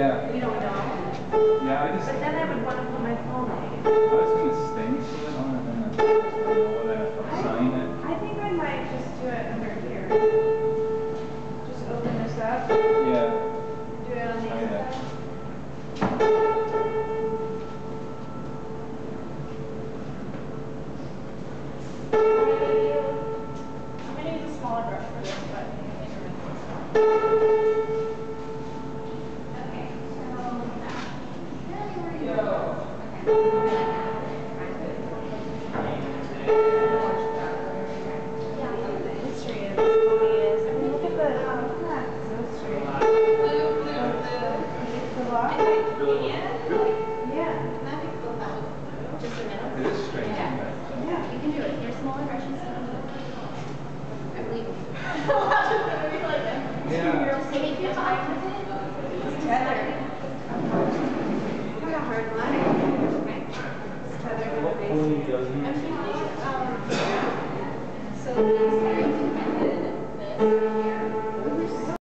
Yeah. You don't know. Yeah, I just... But then I would want to put my full name. I was going to stain it on it and then sign it. I think I might just do it under here. Just open this up. Yeah. Do it on the inside. I'm going to use a smaller brush for this, but I think I need to rinse this out.